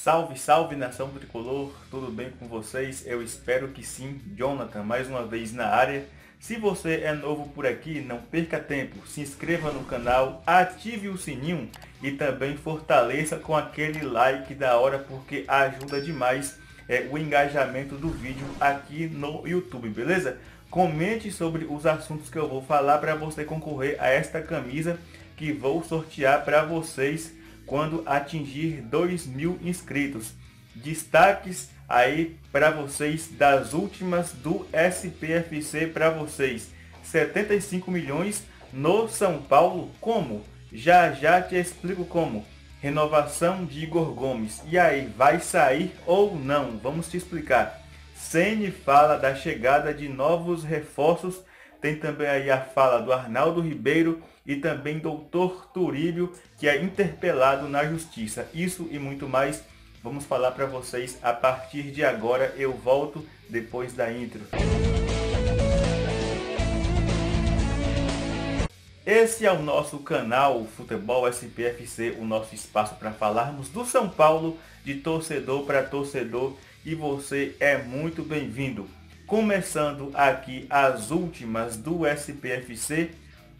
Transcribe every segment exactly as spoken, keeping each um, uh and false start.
Salve, salve nação tricolor, tudo bem com vocês? Eu espero que sim. Jonathan mais uma vez na área. Se você é novo por aqui, não perca tempo, se inscreva no canal, ative o sininho e também fortaleça com aquele like da hora, porque ajuda demais é, o engajamento do vídeo aqui no YouTube, beleza? Comente sobre os assuntos que eu vou falar para você concorrer a esta camisa que vou sortear para vocês quando atingir dois mil inscritos. Destaques aí para vocês das últimas do S P F C para vocês. setenta e cinco milhões no São Paulo, como? Já já te explico como. Renovação de Igor Gomes, e aí, vai sair ou não? Vamos te explicar. Ceni fala da chegada de novos reforços. Tem também aí a fala do Arnaldo Ribeiro e também doutor Turíbio, que é interpelado na justiça. Isso e muito mais vamos falar para vocês a partir de agora. Eu volto depois da intro. Esse é o nosso canal Futebol S P F C, o nosso espaço para falarmos do São Paulo de torcedor para torcedor, e você é muito bem-vindo. Começando aqui as últimas do S P F C,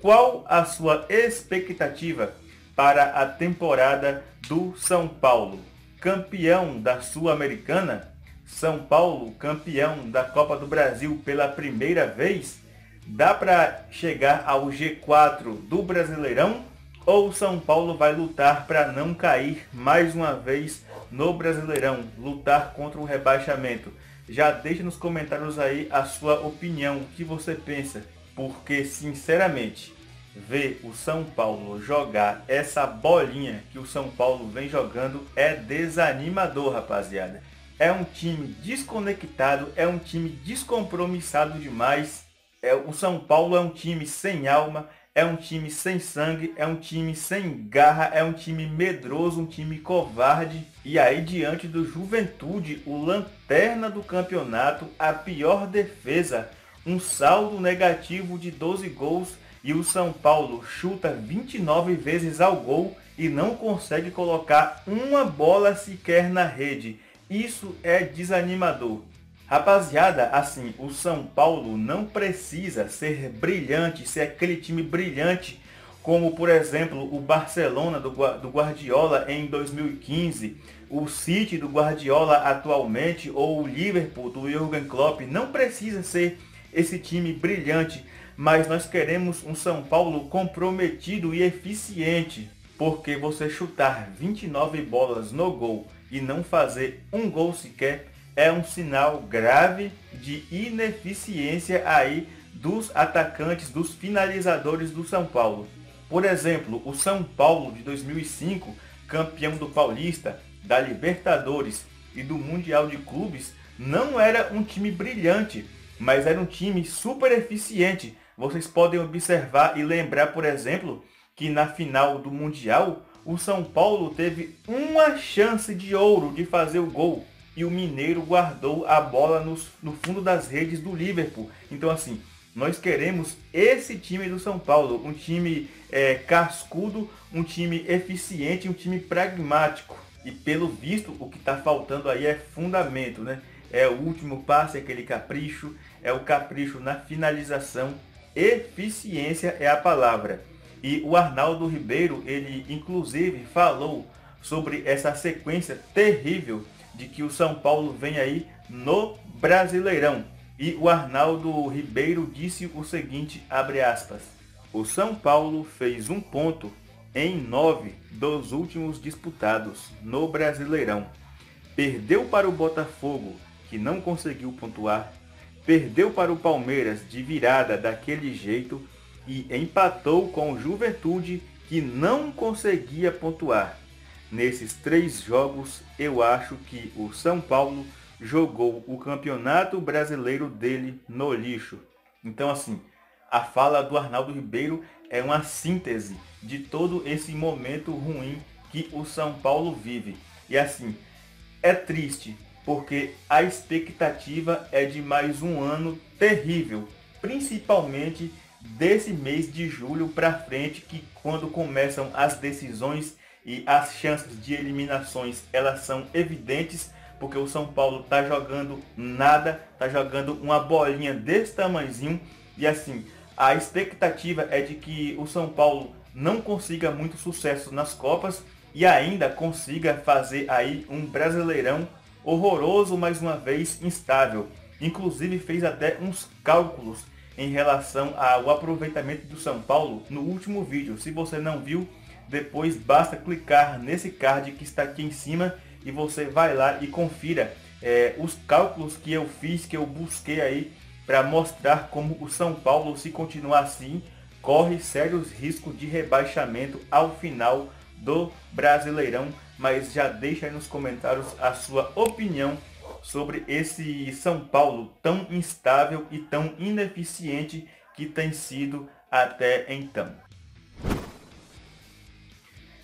qual a sua expectativa para a temporada do São Paulo? Campeão da Sul-Americana? São Paulo campeão da Copa do Brasil pela primeira vez? Dá para chegar ao G quatro do Brasileirão? Ou São Paulo vai lutar para não cair mais uma vez no Brasileirão, lutar contra o rebaixamento? Já deixa nos comentários aí a sua opinião, o que você pensa, porque sinceramente ver o São Paulo jogar essa bolinha que o São Paulo vem jogando é desanimador, rapaziada. É um time desconectado, é um time descompromissado demais. É, o São Paulo é um time sem alma, é um time sem sangue, é um time sem garra, é um time medroso, um time covarde. E aí, diante do Juventude, o lanterna do campeonato, a pior defesa, um saldo negativo de doze gols, e o São Paulo chuta vinte e nove vezes ao gol e não consegue colocar uma bola sequer na rede. Isso é desanimador. Rapaziada, assim, o São Paulo não precisa ser brilhante, ser aquele time brilhante como, por exemplo, o Barcelona do, do Guardiola em dois mil e quinze, o City do Guardiola atualmente, ou o Liverpool do Jürgen Klopp. Não precisa ser esse time brilhante, mas nós queremos um São Paulo comprometido e eficiente, porque você chutar vinte e nove bolas no gol e não fazer um gol sequer é um sinal grave de ineficiência aí dos atacantes, dos finalizadores do São Paulo. Por exemplo, o São Paulo de dois mil e cinco, campeão do Paulista, da Libertadores e do Mundial de Clubes, não era um time brilhante, mas era um time super eficiente. Vocês podem observar e lembrar, por exemplo, que na final do Mundial, o São Paulo teve uma chance de ouro de fazer o gol, e o Mineiro guardou a bola no, no fundo das redes do Liverpool. Então, assim, nós queremos esse time do São Paulo, um time é, cascudo, um time eficiente, um time pragmático. E pelo visto, o que está faltando aí é fundamento, né? É o último passe, aquele capricho, é o capricho na finalização. Eficiência é a palavra. E o Arnaldo Ribeiro, ele inclusive falou sobre essa sequência terrível de que o São Paulo vem aí no Brasileirão. E o Arnaldo Ribeiro disse o seguinte, abre aspas: o São Paulo fez um ponto em nove dos últimos disputados no Brasileirão. Perdeu para o Botafogo, que não conseguiu pontuar. Perdeu para o Palmeiras de virada daquele jeito. E empatou com o Juventude, que não conseguia pontuar. Nesses três jogos, eu acho que o São Paulo jogou o campeonato brasileiro dele no lixo. Então, assim, a fala do Arnaldo Ribeiro é uma síntese de todo esse momento ruim que o São Paulo vive. E, assim, é triste, porque a expectativa é de mais um ano terrível, principalmente desse mês de julho para frente, que quando começam as decisões e as chances de eliminações elas são evidentes, porque o São Paulo tá jogando nada, tá jogando uma bolinha desse tamanhozinho, e assim, a expectativa é de que o São Paulo não consiga muito sucesso nas Copas e ainda consiga fazer aí um Brasileirão horroroso, mais uma vez instável. Inclusive fez até uns cálculos em relação ao aproveitamento do São Paulo no último vídeo. Se você não viu, depois basta clicar nesse card que está aqui em cima e você vai lá e confira é, os cálculos que eu fiz, que eu busquei aí para mostrar como o São Paulo, se continuar assim, corre sérios riscos de rebaixamento ao final do Brasileirão. Mas já deixa aí nos comentários a sua opinião sobre esse São Paulo tão instável e tão ineficiente que tem sido até então.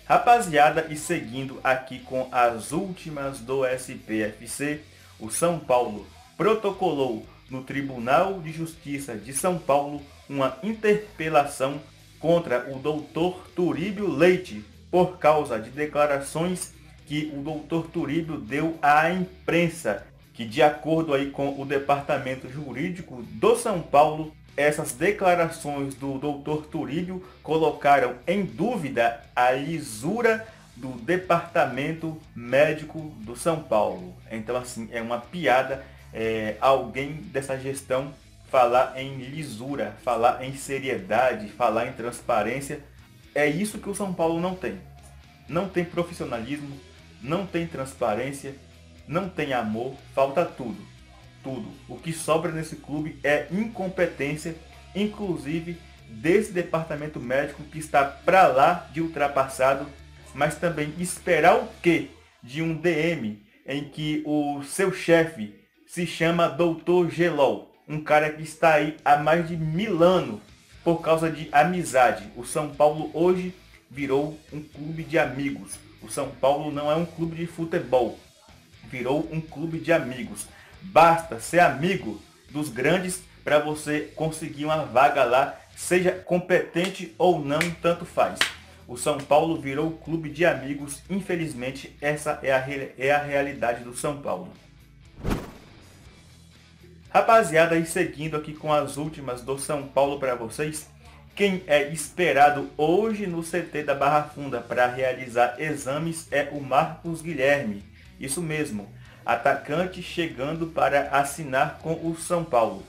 Rapaziada, e seguindo aqui com as últimas do S P F C, o São Paulo protocolou no Tribunal de Justiça de São Paulo uma interpelação contra o doutor Turíbio Leite por causa de declarações que o doutor Turíbio deu à imprensa, que de acordo aí com o departamento jurídico do São Paulo, essas declarações do doutor Turíbio colocaram em dúvida a lisura do departamento médico do São Paulo. Então assim, é uma piada é, alguém dessa gestão falar em lisura, falar em seriedade, falar em transparência. É isso que o São Paulo não tem. Não tem profissionalismo, não tem transparência, não tem amor, falta tudo. Tudo. O que sobra nesse clube é incompetência, inclusive desse departamento médico que está para lá de ultrapassado, mas também esperar o quê de um D M em que o seu chefe se chama doutor Gelol, um cara que está aí há mais de mil anos por causa de amizade. O São Paulo hoje virou um clube de amigos. O São Paulo não é um clube de futebol, virou um clube de amigos. Basta ser amigo dos grandes para você conseguir uma vaga lá, seja competente ou não, tanto faz. O São Paulo virou um clube de amigos, infelizmente essa é a, é a realidade do São Paulo. Rapaziada, e seguindo aqui com as últimas do São Paulo para vocês, quem é esperado hoje no C T da Barra Funda para realizar exames é o Marcos Guilherme. Isso mesmo, atacante chegando para assinar com o São Paulo.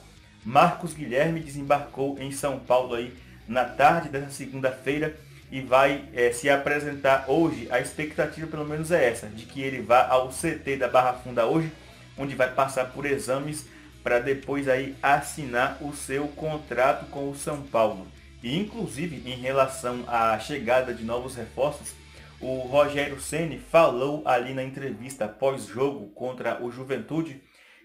Marcos Guilherme desembarcou em São Paulo aí na tarde dessa segunda-feira e vai é, se apresentar hoje. A expectativa pelo menos é essa, de que ele vá ao C T da Barra Funda hoje, onde vai passar por exames para depois aí assinar o seu contrato com o São Paulo. E inclusive em relação à chegada de novos reforços, o Rogério Ceni falou ali na entrevista pós-jogo contra o Juventude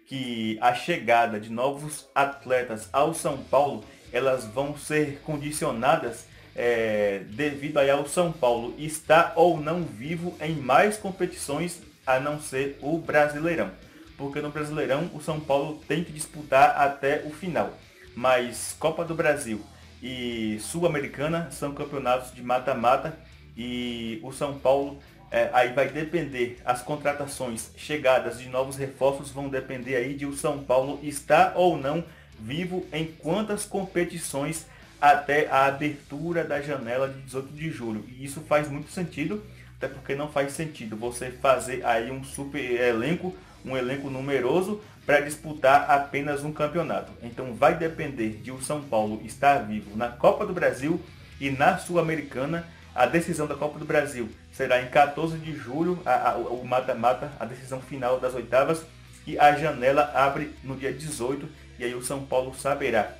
que a chegada de novos atletas ao São Paulo elas vão ser condicionadas é, devido aí ao São Paulo estar ou não vivo em mais competições a não ser o Brasileirão. Porque no Brasileirão o São Paulo tem que disputar até o final. Mas Copa do Brasil e Sul-Americana são campeonatos de mata-mata e o São Paulo é, aí vai depender, as contratações, chegadas de novos reforços vão depender aí de o São Paulo estar ou não vivo em quantas competições até a abertura da janela de dezoito de julho. E isso faz muito sentido, até porque não faz sentido você fazer aí um super elenco, um elenco numeroso para disputar apenas um campeonato. Então vai depender de o São Paulo estar vivo na Copa do Brasil e na Sul-Americana. A decisão da Copa do Brasil será em quatorze de julho, a, a, o mata-mata, a decisão final das oitavas, e a janela abre no dia dezoito, e aí o São Paulo saberá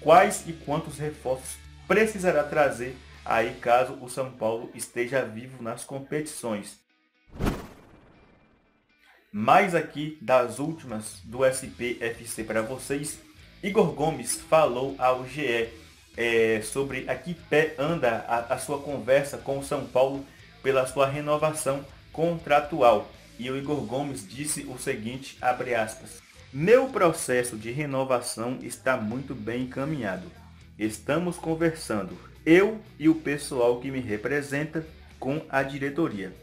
quais e quantos reforços precisará trazer aí caso o São Paulo esteja vivo nas competições. Mais aqui das últimas do S P F C para vocês, Igor Gomes falou ao G E é, sobre a que pé anda a, a sua conversa com o São Paulo pela sua renovação contratual. E o Igor Gomes disse o seguinte, abre aspas, meu processo de renovação está muito bem encaminhado. Estamos conversando, eu e o pessoal que me representa, com a diretoria.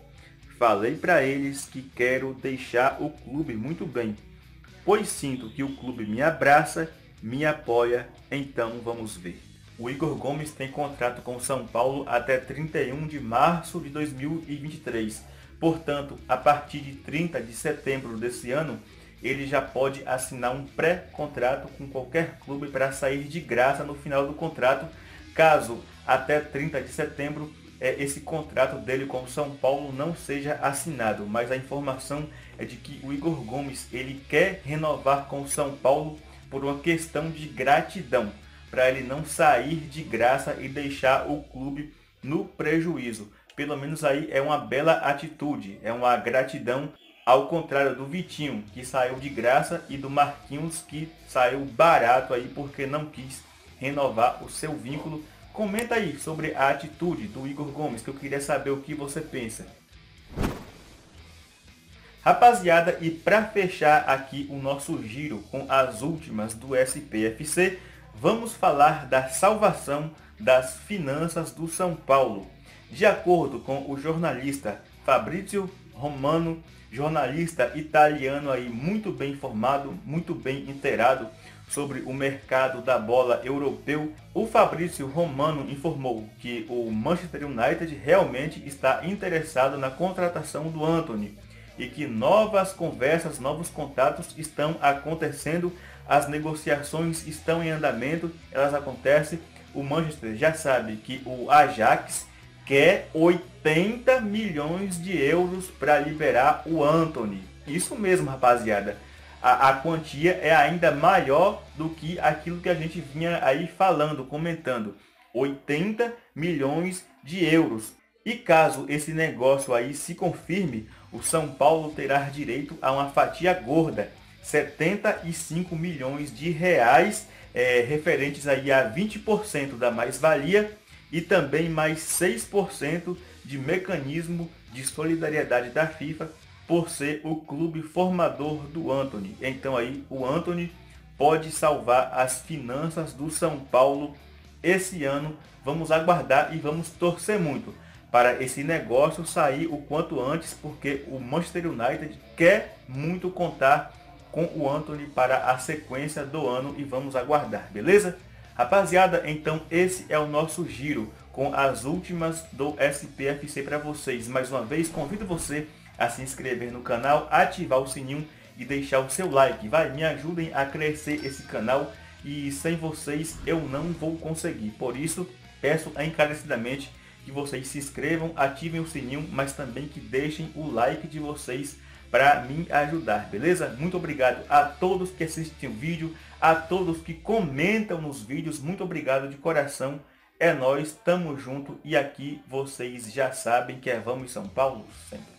Falei para eles que quero deixar o clube muito bem, pois sinto que o clube me abraça, me apoia, então vamos ver. O Igor Gomes tem contrato com o São Paulo até trinta e um de março de dois mil e vinte e três. Portanto, a partir de trinta de setembro desse ano, ele já pode assinar um pré-contrato com qualquer clube para sair de graça no final do contrato, caso até trinta de setembro esse contrato dele com o São Paulo não seja assinado. Mas a informação é de que o Igor Gomes ele quer renovar com o São Paulo por uma questão de gratidão, para ele não sair de graça e deixar o clube no prejuízo. Pelo menos aí é uma bela atitude, é uma gratidão, ao contrário do Vitinho, que saiu de graça, e do Marquinhos, que saiu barato aí porque não quis renovar o seu vínculo. Comenta aí sobre a atitude do Igor Gomes, que eu queria saber o que você pensa. Rapaziada, e para fechar aqui o nosso giro com as últimas do S P F C, vamos falar da salvação das finanças do São Paulo. De acordo com o jornalista Fabrizio Romano, jornalista italiano aí muito bem informado, muito bem inteirado sobre o mercado da bola europeu, o Fabrizio Romano informou que o Manchester United realmente está interessado na contratação do Antony e que novas conversas, novos contatos estão acontecendo, as negociações estão em andamento, elas acontecem. O Manchester já sabe que o Ajax quer oitenta milhões de euros para liberar o Antony. Isso mesmo, rapaziada. A, a quantia é ainda maior do que aquilo que a gente vinha aí falando, comentando. oitenta milhões de euros. E caso esse negócio aí se confirme, o São Paulo terá direito a uma fatia gorda, setenta e cinco milhões de reais, é, referentes aí a vinte por cento da mais-valia e também mais seis por cento de mecanismo de solidariedade da FIFA por ser o clube formador do Antony. Então aí o Antony pode salvar as finanças do São Paulo esse ano. Vamos aguardar e vamos torcer muito para esse negócio sair o quanto antes, porque o Manchester United quer muito contar com o Antony para a sequência do ano e vamos aguardar, beleza? Rapaziada, então esse é o nosso giro com as últimas do S P F C para vocês. Mais uma vez, convido você a se inscrever no canal, ativar o sininho e deixar o seu like. Vai, me ajudem a crescer esse canal e sem vocês eu não vou conseguir. Por isso, peço encarecidamente que vocês se inscrevam, ativem o sininho, mas também que deixem o like de vocês para me ajudar, beleza? Muito obrigado a todos que assistem o vídeo, a todos que comentam nos vídeos, muito obrigado de coração, é nóis, tamo junto e aqui vocês já sabem que é Vamos São Paulo sempre.